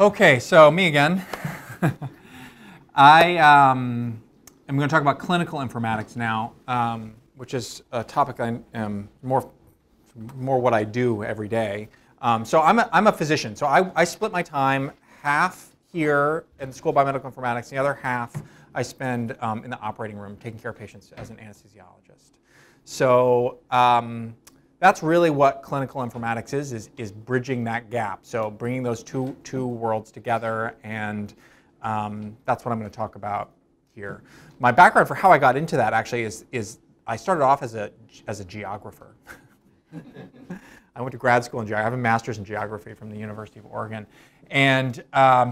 Okay, so me again. I'm going to talk about clinical informatics now, which is a topic I am more what I do every day. So I'm a physician, so I split my time half here in the School of Biomedical Informatics, and the other half I spend in the operating room taking care of patients as an anesthesiologist. So that's really what clinical informatics is bridging that gap. So bringing those two worlds together, and that's what I'm going to talk about here. My background for how I got into that actually is I started off as a geographer. I went to grad school in geography. I have a master's in geography from the University of Oregon. And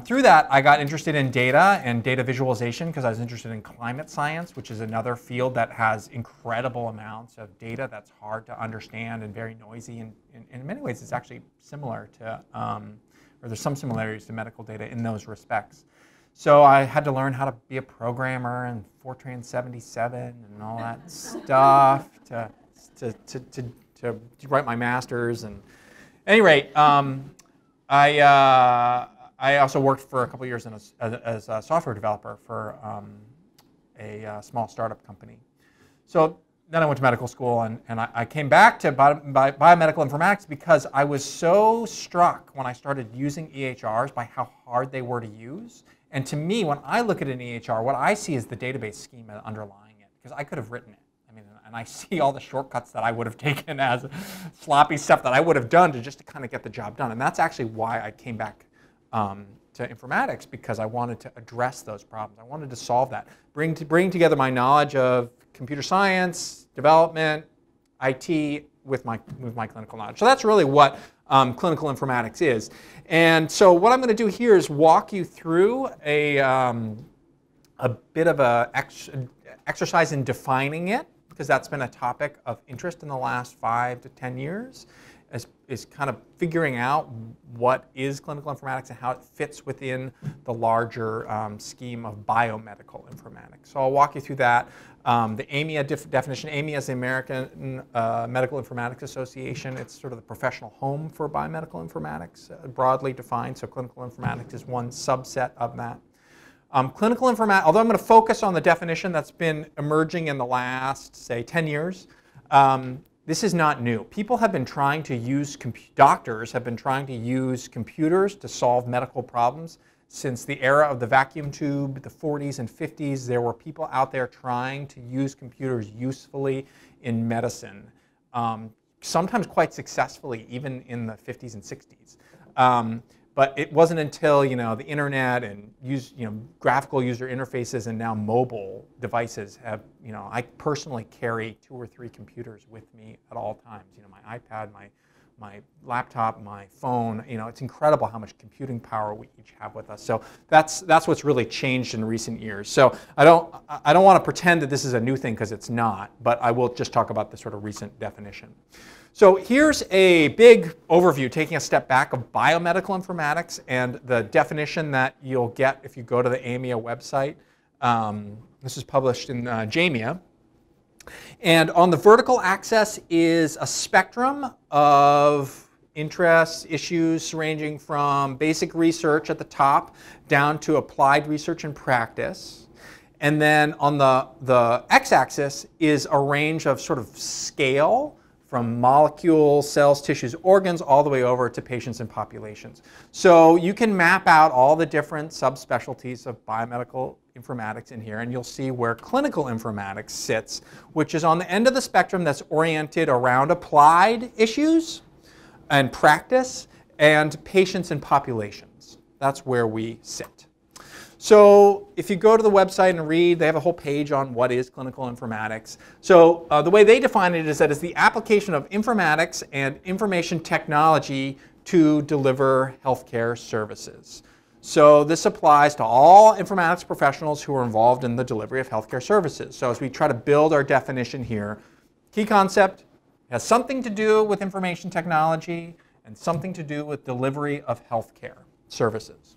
through that, I got interested in data and data visualization because I was interested in climate science, which is another field that has incredible amounts of data that's hard to understand and very noisy. And in many ways, it's actually similar to, or there's some similarities to medical data in those respects. So I had to learn how to be a programmer and Fortran 77 and all that stuff to write my master's. And at any rate, I also worked for a couple years in as a software developer for a small startup company. So then I went to medical school, and I came back to biomedical informatics because I was so struck when I started using EHRs by how hard they were to use. And to me, when I look at an EHR, what I see is the database schema underlying it, because I could have written it. And I see all the shortcuts that I would have taken as sloppy stuff that I would have done to kind of get the job done. And that's actually why I came back to informatics, because I wanted to address those problems. I wanted to solve that, bring together my knowledge of computer science, development, IT with my clinical knowledge. So that's really what clinical informatics is. And so what I'm going to do here is walk you through a bit of an exercise in defining it, because that's been a topic of interest in the last 5 to 10 years, is kind of figuring out what is clinical informatics and how it fits within the larger scheme of biomedical informatics. So I'll walk you through that. The AMIA definition, AMIA is the American Medical Informatics Association. It's sort of the professional home for biomedical informatics, broadly defined. So clinical informatics is one subset of that. Clinical informatics, although I'm going to focus on the definition that's been emerging in the last, say, 10 years, this is not new. People have been trying to use, doctors have been trying to use computers to solve medical problems since the era of the vacuum tube, the 40s and 50s. There were people out there trying to use computers usefully in medicine, sometimes quite successfully, even in the 50s and 60s. But it wasn't until, you know, the internet and graphical user interfaces and now mobile devices have, you know, I personally carry 2 or 3 computers with me at all times. You know, my iPad, my laptop, my phone. You know, it's incredible how much computing power we each have with us. So that's what's really changed in recent years. So I don't want to pretend that this is a new thing, because it's not. But I will just talk about the sort of recent definition. So here's a big overview, taking a step back, of biomedical informatics and the definition that you'll get if you go to the AMIA website. This is published in JAMIA. And on the vertical axis is a spectrum of interests, issues ranging from basic research at the top down to applied research and practice. And then on the x-axis is a range of sort of scale, from molecules, cells, tissues, organs, all the way over to patients and populations. So you can map out all the different subspecialties of biomedical informatics in here, and you'll see where clinical informatics sits, which is on the end of the spectrum that's oriented around applied issues and practice and patients and populations. That's where we sit. So if you go to the website and read, they have a whole page on what is clinical informatics. So the way they define it is that it's the application of informatics and information technology to deliver healthcare services. So this applies to all informatics professionals who are involved in the delivery of healthcare services. So as we try to build our definition here, key concept has something to do with information technology and something to do with delivery of healthcare services.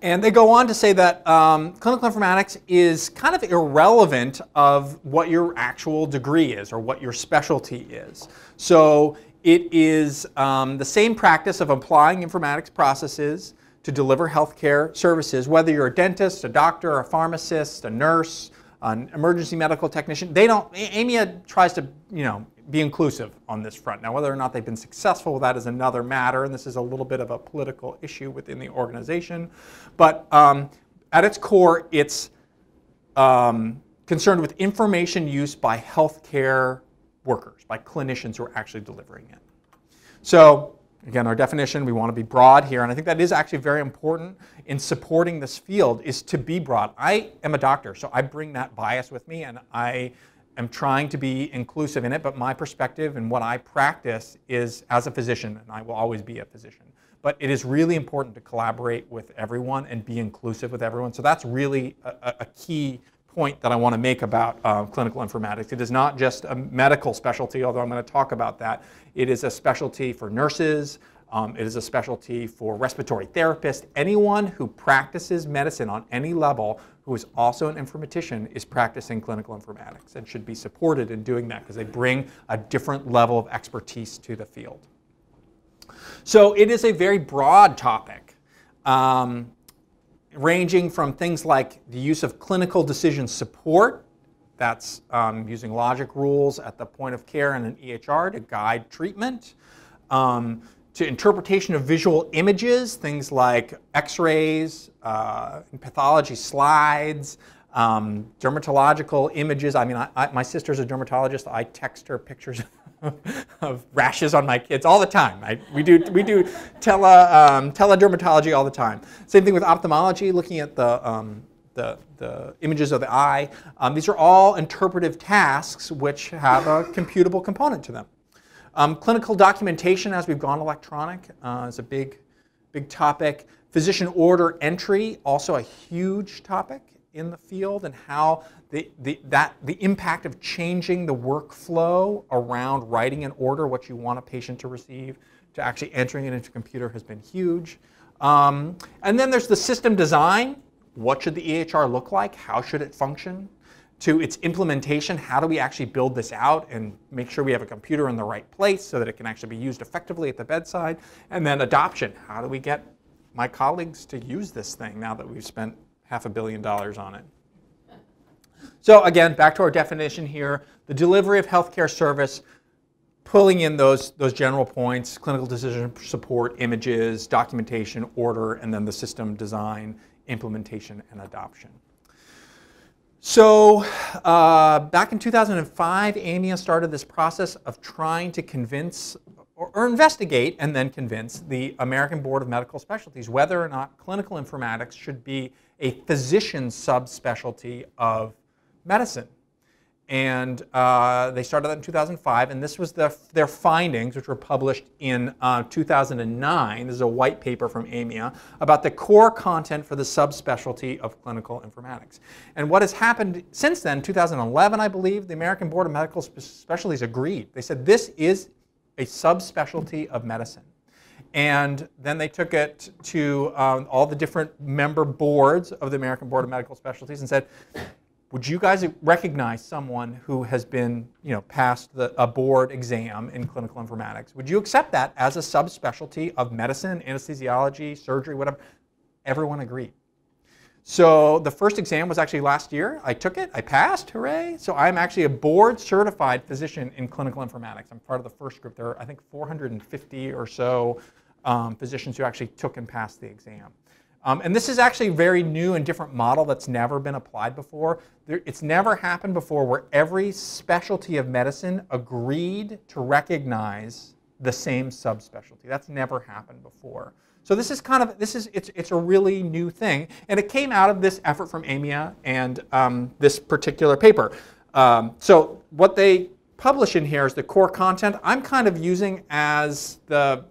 And they go on to say that clinical informatics is kind of irrelevant of what your actual degree is or what your specialty is. So It is the same practice of applying informatics processes to deliver healthcare services, whether you're a dentist, a doctor, a pharmacist, a nurse, an emergency medical technician. They don't, AMIA tries to, be inclusive on this front. Now, whether or not they've been successful with that is another matter, and this is a little bit of a political issue within the organization. But at its core, it's concerned with information use by healthcare workers, by clinicians who are actually delivering it. So, again, our definition, we want to be broad here, and I think that is actually very important in supporting this field, is to be broad. I am a doctor, so I bring that bias with me, and I am trying to be inclusive in it, but my perspective and what I practice is as a physician, and I will always be a physician. But it is really important to collaborate with everyone and be inclusive with everyone, so that's really a key point that I want to make about clinical informatics. It is not just a medical specialty, although I'm going to talk about that. It is a specialty for nurses. It is a specialty for respiratory therapists. Anyone who practices medicine on any level who is also an informatician is practicing clinical informatics and should be supported in doing that because they bring a different level of expertise to the field. So it is a very broad topic. Ranging from things like the use of clinical decision support, that's using logic rules at the point of care and an EHR to guide treatment, to interpretation of visual images, things like x-rays, pathology slides, dermatological images. I mean, my sister's a dermatologist. I text her pictures of rashes on my kids all the time. We do teledermatology all the time. Same thing with ophthalmology, looking at the images of the eye. These are all interpretive tasks which have a computable component to them. Clinical documentation, as we've gone electronic, is a big topic. Physician order entry, also a huge topic in the field, and how the impact of changing the workflow around writing an order, what you want a patient to receive, to actually entering it into a computer has been huge. And then there's the system design. What should the EHR look like? How should it function? To its implementation, how do we actually build this out and make sure we have a computer in the right place so that it can actually be used effectively at the bedside? And then adoption. How do we get my colleagues to use this thing now that we've spent $500 million on it? So again, back to our definition here, the delivery of healthcare service, pulling in those general points, clinical decision support, images, documentation, order, and then the system design, implementation, and adoption. So back in 2005, AMIA started this process of trying to convince or investigate and then convince the American Board of Medical Specialties whether or not clinical informatics should be a physician subspecialty of medicine. And they started that in 2005, and this was their findings, which were published in 2009. This is a white paper from AMIA about the core content for the subspecialty of clinical informatics. And what has happened since then, 2011, I believe, the American Board of Medical Specialties agreed. They said this is a subspecialty of medicine. And then they took it to all the different member boards of the American Board of Medical Specialties and said, would you guys recognize someone who has been, passed a board exam in clinical informatics? Would you accept that as a subspecialty of medicine, anesthesiology, surgery, whatever? Everyone agreed. So the first exam was actually last year. I took it, I passed, hooray. So I'm actually a board certified physician in clinical informatics. I'm part of the first group. There are, I think, 450 or so physicians who actually took and passed the exam. And this is actually a very new and different model that's never been applied before. It's never happened before where every specialty of medicine agreed to recognize the same subspecialty. That's never happened before. So this is it's a really new thing, and it came out of this effort from AMIA and this particular paper. So what they publish in here is the core content. I'm kind of using as the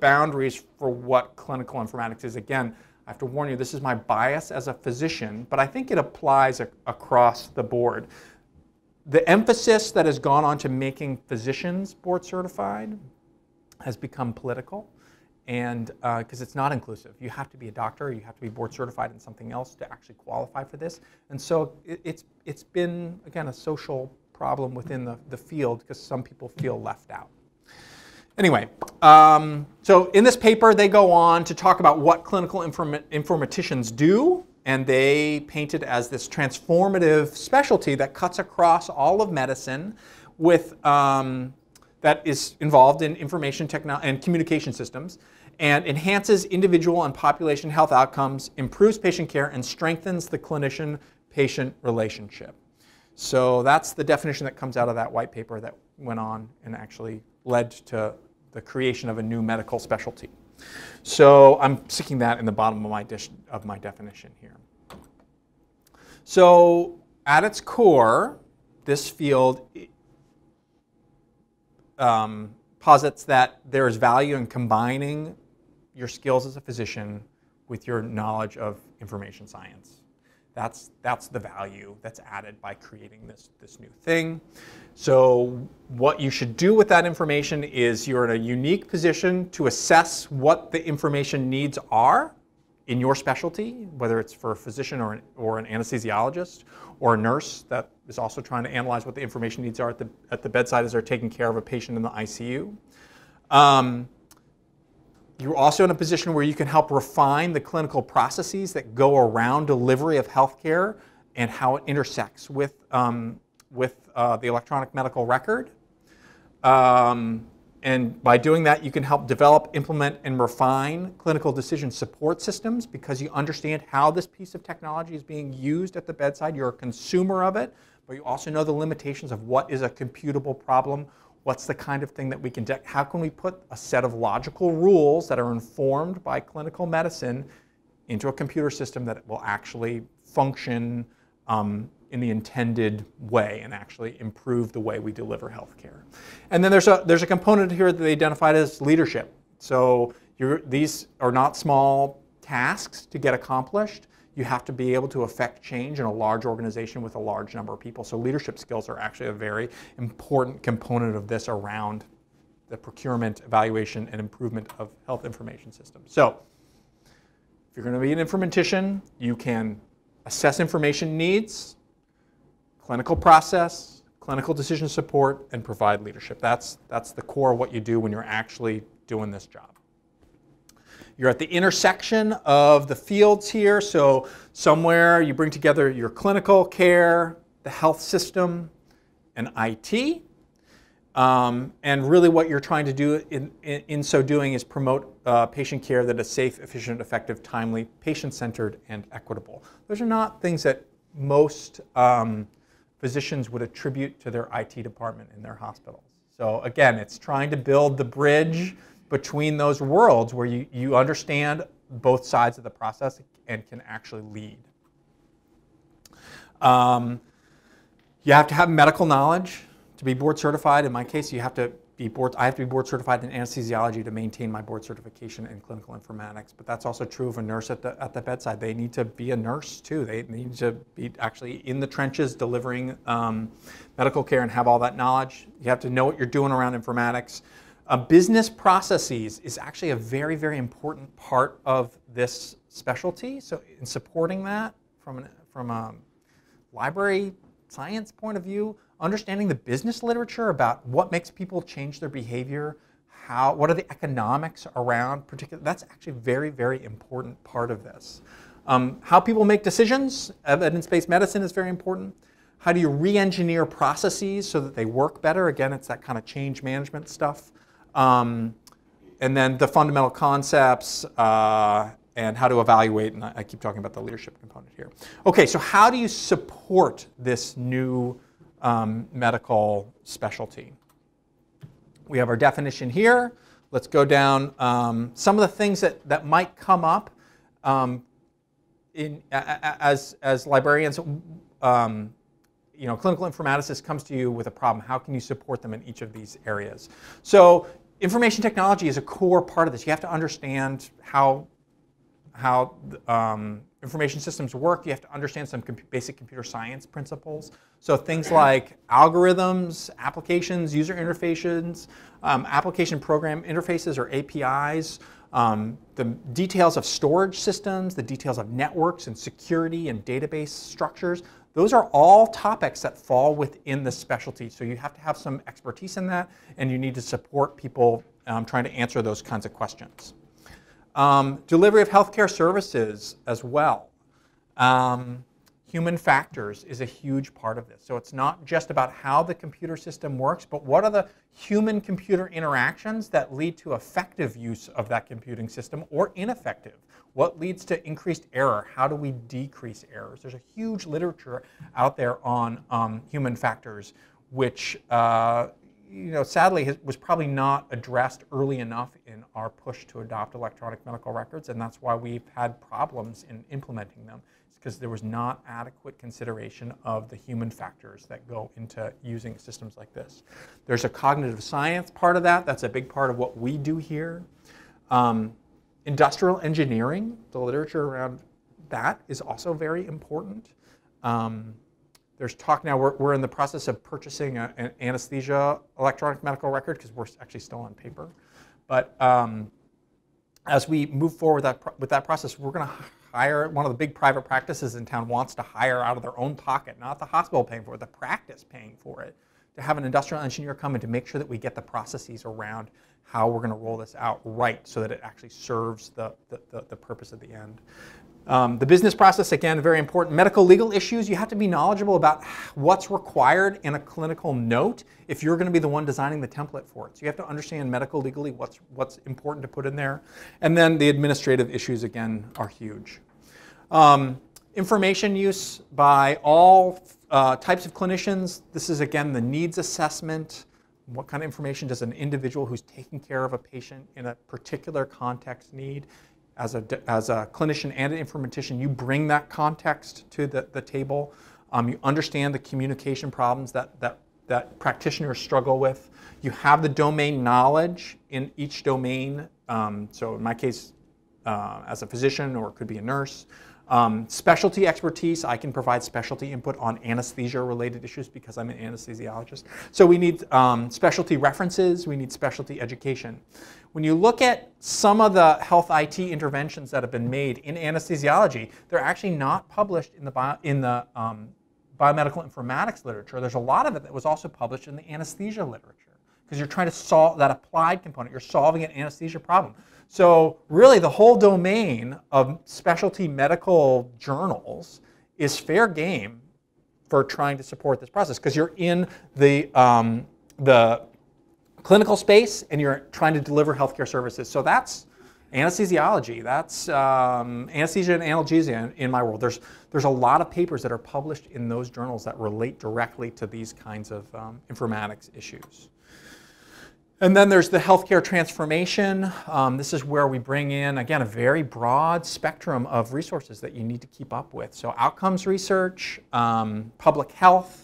boundaries for what clinical informatics is. Again, I have to warn you, this is my bias as a physician, but I think it applies across the board. The emphasis that has gone on to making physicians board certified has become political, and because it's not inclusive. You have to be a doctor, you have to be board certified in something else to actually qualify for this. And so it's been, again, a social problem within the field because some people feel left out. Anyway, so in this paper, they go on to talk about what clinical informaticians do, and they paint it as this transformative specialty that cuts across all of medicine with that is involved in information technology and communication systems, and enhances individual and population health outcomes, improves patient care, and strengthens the clinician-patient relationship. So that's the definition that comes out of that white paper that went on and actually led to the creation of a new medical specialty. So I'm sticking that in the bottom of my definition here. So at its core, this field posits that there is value in combining your skills as a physician with your knowledge of information science. That's the value that's added by creating this new thing. So what you should do with that information is you're in a unique position to assess what the information needs are in your specialty, whether it's for a physician or an anesthesiologist or a nurse that is also trying to analyze what the information needs are at the bedside as they're taking care of a patient in the ICU. You're also in a position where you can help refine the clinical processes that go around delivery of healthcare and how it intersects with the electronic medical record. And by doing that, you can help develop, implement, and refine clinical decision support systems because you understand how this piece of technology is being used at the bedside. You're a consumer of it, but you also know the limitations of what is a computable problem. What's the kind of thing that we can do? How can we put a set of logical rules that are informed by clinical medicine into a computer system that will actually function in the intended way and actually improve the way we deliver healthcare? And then there's a component here that they identified as leadership. So these are not small tasks to get accomplished. You have to be able to affect change in a large organization with a large number of people. So leadership skills are actually a very important component of this around the procurement, evaluation, and improvement of health information systems. So if you're going to be an informatician, you can assess information needs, clinical process, clinical decision support, and provide leadership. That's the core of what you do when you're actually doing this job. You're at the intersection of the fields here, so somewhere you bring together your clinical care, the health system, and IT. And really what you're trying to do in so doing is promote patient care that is safe, efficient, effective, timely, patient-centered, and equitable. Those are not things that most physicians would attribute to their IT department in their hospitals. So again, it's trying to build the bridge between those worlds where you understand both sides of the process and can actually lead. You have to have medical knowledge to be board certified. In my case, I have to be board certified in anesthesiology to maintain my board certification in clinical informatics. But that's also true of a nurse at the bedside. They need to be a nurse too. They need to be actually in the trenches delivering medical care and have all that knowledge. You have to know what you're doing around informatics. Business processes is actually a very, very important part of this specialty. So in supporting that from a library science point of view, understanding the business literature about what makes people change their behavior, what are the economics around particular, that's actually a very, very important part of this. How people make decisions, evidence-based medicine is very important. How do you re-engineer processes so that they work better? Again, it's that kind of change management stuff. And then the fundamental concepts and how to evaluate, and I keep talking about the leadership component here. Okay, so how do you support this new medical specialty? We have our definition here. Let's go down some of the things that might come up as librarians. You know, clinical informaticists comes to you with a problem. How can you support them in each of these areas? So information technology is a core part of this. You have to understand how information systems work. You have to understand some basic computer science principles. So things like algorithms, applications, user interfaces, application program interfaces or APIs, the details of storage systems, the details of networks and security and database structures. Those are all topics that fall within the specialty. So you have to have some expertise in that, and you need to support people trying to answer those kinds of questions. Delivery of healthcare services as well. Human factors is a huge part of this. So it's not just about how the computer system works, but what are the human-computer interactions that lead to effective use of that computing system or ineffective? What leads to increased error? How do we decrease errors? There's a huge literature out there on human factors, which sadly was probably not addressed early enough in our push to adopt electronic medical records, and that's why we've had problems in implementing them. Because there was not adequate consideration of the human factors that go into using systems like this. There's a cognitive science part of that. That's a big part of what we do here. Industrial engineering, the literature around that is also very important. There's talk now, we're in the process of purchasing an anesthesia electronic medical record because we're actually still on paper. But as we move forward with that process, we're going to hire, one of the big private practices in town wants to hire out of their own pocket, not the hospital paying for it, the practice paying for it, to have an industrial engineer come in to make sure that we get the processes around how we're going to roll this out right so that it actually serves the purpose at the end. The business process, again, very important. Medical legal issues, you have to be knowledgeable about what's required in a clinical note if you're going to be the one designing the template for it. So you have to understand medical legally what's important to put in there. And then the administrative issues, again, are huge. Information use by all types of clinicians. This is, again, the needs assessment. What kind of information does an individual who's taking care of a patient in a particular context need? As a clinician and an informatician, you bring that context to the table. You understand the communication problems that practitioners struggle with. You have the domain knowledge in each domain. So in my case, as a physician, or it could be a nurse. Specialty expertise, I can provide specialty input on anesthesia-related issues because I'm an anesthesiologist. So we need specialty references, we need specialty education. When you look at some of the health IT interventions that have been made in anesthesiology, they're actually not published in the biomedical informatics literature. There's a lot of it that was also published in the anesthesia literature, because you're trying to solve that applied component. You're solving an anesthesia problem. So really the whole domain of specialty medical journals is fair game for trying to support this process, because you're in the clinical space and you're trying to deliver healthcare services. So that's anesthesiology, that's anesthesia and analgesia in my world. There's a lot of papers that are published in those journals that relate directly to these kinds of informatics issues. And then there's the healthcare transformation. This is where we bring in, again, a very broad spectrum of resources that you need to keep up with. So outcomes research, public health,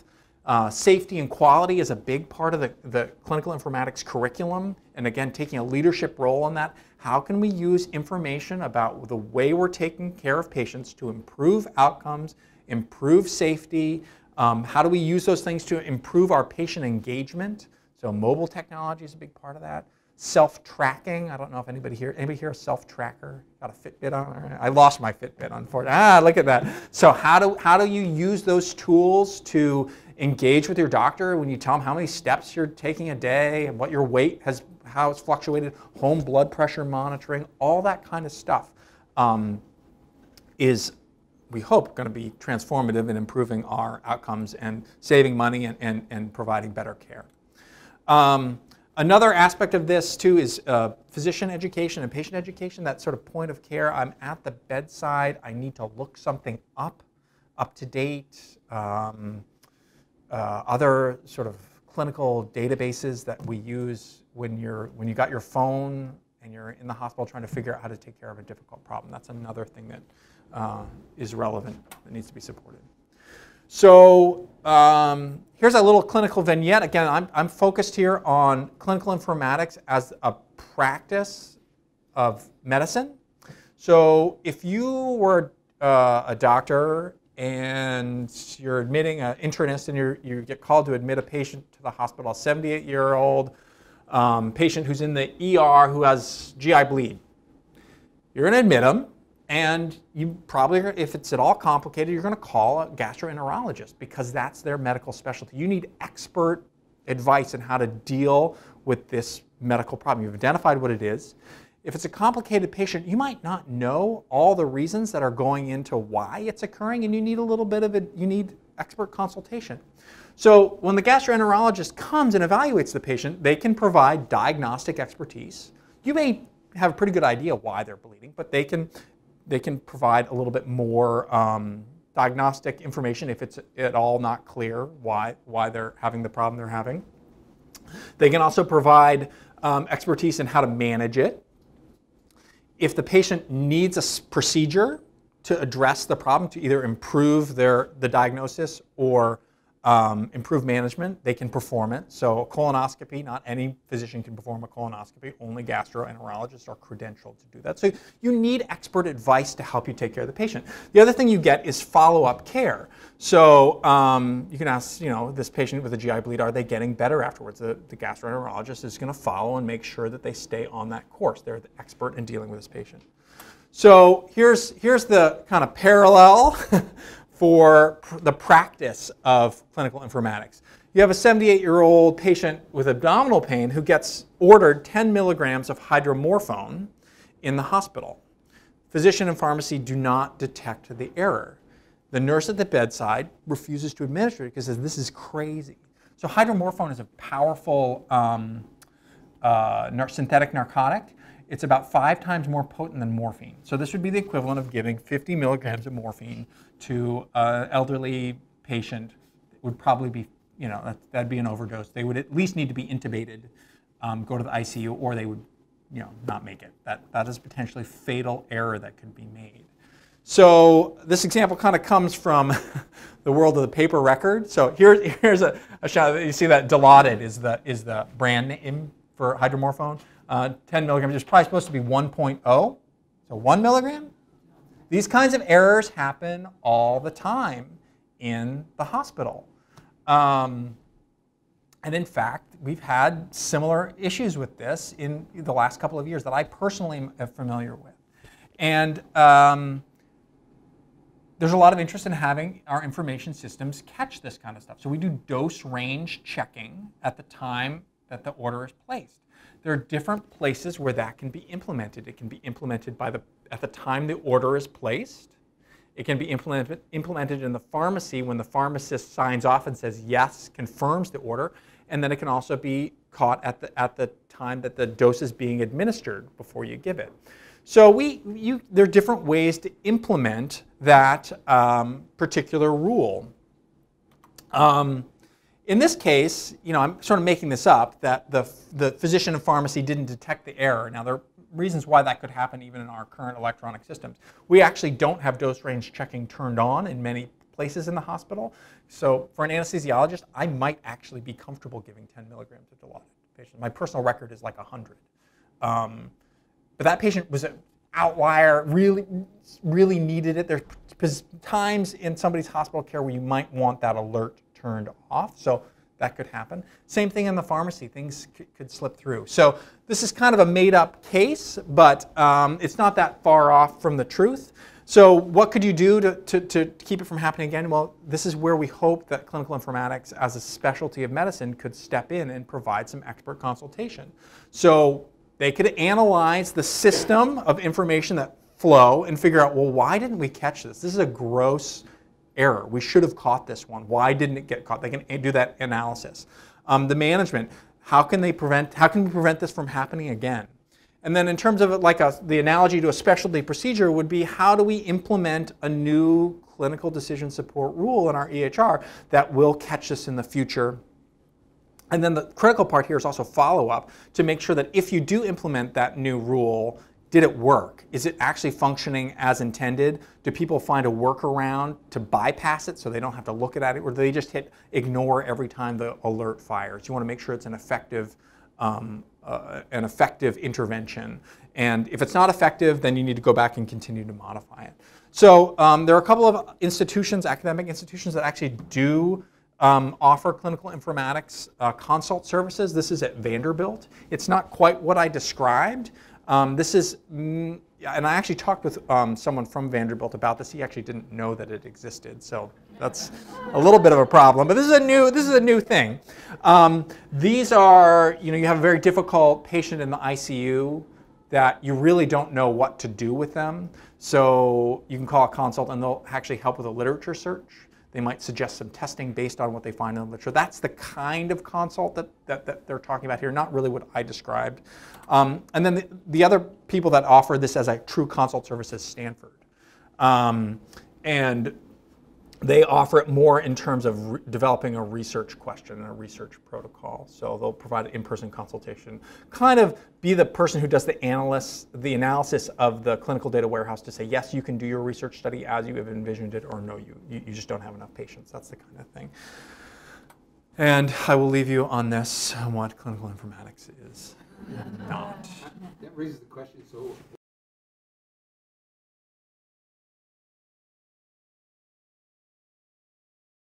safety and quality is a big part of the clinical informatics curriculum. And again, taking a leadership role in that. How can we use information about the way we're taking care of patients to improve outcomes, improve safety? How do we use those things to improve our patient engagement? So mobile technology is a big part of that. Self-tracking. I don't know if anybody here a self-tracker? Got a Fitbit on? I lost my Fitbit, unfortunately. Ah, look at that. So how do you use those tools to engage with your doctor when you tell them how many steps you're taking a day and what your weight has, how it's fluctuated, home blood pressure monitoring, all that kind of stuff is, we hope, going to be transformative in improving our outcomes and saving money and providing better care. Another aspect of this, too, is physician education and patient education, that sort of point of care. I'm at the bedside. I need to look something up to date, other sort of clinical databases that we use when you got your phone and you're in the hospital trying to figure out how to take care of a difficult problem. That's another thing that is relevant, that needs to be supported. So here's a little clinical vignette. Again, I'm focused here on clinical informatics as a practice of medicine. So if you were a doctor and you're admitting an internist and you get called to admit a patient to the hospital, a 78-year-old patient who's in the ER who has GI bleed, you're going to admit him. And you probably, if it's at all complicated, you're going to call a gastroenterologist because that's their medical specialty. You need expert advice on how to deal with this medical problem. You've identified what it is. If it's a complicated patient, you might not know all the reasons that are going into why it's occurring, and you need a little bit of it. You need expert consultation. So when the gastroenterologist comes and evaluates the patient, they can provide diagnostic expertise. You may have a pretty good idea why they're bleeding, but they can provide a little bit more diagnostic information if it's at all not clear why they're having the problem they're having. They can also provide expertise in how to manage it. If the patient needs a procedure to address the problem, to either improve the diagnosis or improve management, they can perform it. So a colonoscopy, not any physician can perform a colonoscopy, only gastroenterologists are credentialed to do that. So you need expert advice to help you take care of the patient. The other thing you get is follow-up care. So you can ask, this patient with a GI bleed, are they getting better afterwards? The gastroenterologist is going to follow and make sure that they stay on that course. They're the expert in dealing with this patient. So here's the kind of parallel for the practice of clinical informatics. You have a 78-year-old patient with abdominal pain who gets ordered 10 milligrams of hydromorphone in the hospital. Physician and pharmacy do not detect the error. The nurse at the bedside refuses to administer it because says, this is crazy. So hydromorphone is a powerful synthetic narcotic. It's about 5 times more potent than morphine. So this would be the equivalent of giving 50 milligrams of morphine to an elderly patient. It would probably be, that'd be an overdose. They would at least need to be intubated, go to the ICU, or they would, not make it. That is potentially fatal error that could be made. So this example kind of comes from the world of the paper record. So here's a shot. You see that Dilaudid is the brand name for hydromorphone. 10 milligrams is probably supposed to be 1.0, so 1 milligram. These kinds of errors happen all the time in the hospital. And in fact, we've had similar issues with this in the last couple of years that I personally am familiar with. And there's a lot of interest in having our information systems catch this kind of stuff. So we do dose range checking at the time that the order is placed. There are different places where that can be implemented. It can be implemented at the time the order is placed. It can be implemented in the pharmacy when the pharmacist signs off and says yes, confirms the order. And then it can also be caught at the time that the dose is being administered before you give it. So there are different ways to implement that particular rule. In this case, I'm sort of making this up, that the physician and pharmacy didn't detect the error. Now, there are reasons why that could happen even in our current electronic systems. We actually don't have dose range checking turned on in many places in the hospital. So for an anesthesiologist, I might actually be comfortable giving 10 milligrams of Dilaudid to patients. My personal record is like 100. But that patient was an outlier, really, really needed it. There's times in somebody's hospital care where you might want that alert turned off, so that could happen. Same thing in the pharmacy, things could slip through. So this is kind of a made-up case, but it's not that far off from the truth. So what could you do to keep it from happening again? Well, this is where we hope that clinical informatics as a specialty of medicine could step in and provide some expert consultation. So they could analyze the system of information that flow and figure out, well, why didn't we catch this? This is a gross error. We should have caught this one. Why didn't it get caught? They can do that analysis. The management, how can we prevent this from happening again? And then in terms of the analogy to a specialty procedure would be, how do we implement a new clinical decision support rule in our EHR that will catch us in the future? And then the critical part here is also follow-up to make sure that if you do implement that new rule, did it work? Is it actually functioning as intended? Do people find a workaround to bypass it so they don't have to look at it? Or do they just hit ignore every time the alert fires? You want to make sure it's an effective intervention. And if it's not effective, then you need to go back and continue to modify it. So there are a couple of institutions, academic institutions, that actually do offer clinical informatics consult services. This is at Vanderbilt. It's not quite what I described. This is, and I actually talked with someone from Vanderbilt about this. He actually didn't know that it existed, so That's a little bit of a problem, but this is a new thing. These are, you have a very difficult patient in the ICU that you really don't know what to do with them. So you can call a consult and they'll actually help with a literature search. They might suggest some testing based on what they find in the literature. That's the kind of consult that they're talking about here, not really what I described. And then the other people that offer this as a true consult service is Stanford. And they offer it more in terms of developing a research question and a research protocol. So they'll provide an in-person consultation, kind of be the person who does the analysis of the clinical data warehouse to say, yes, you can do your research study as you have envisioned it, or no, you just don't have enough patients. That's the kind of thing. And I will leave you on this, what clinical informatics is not. That raises the question, so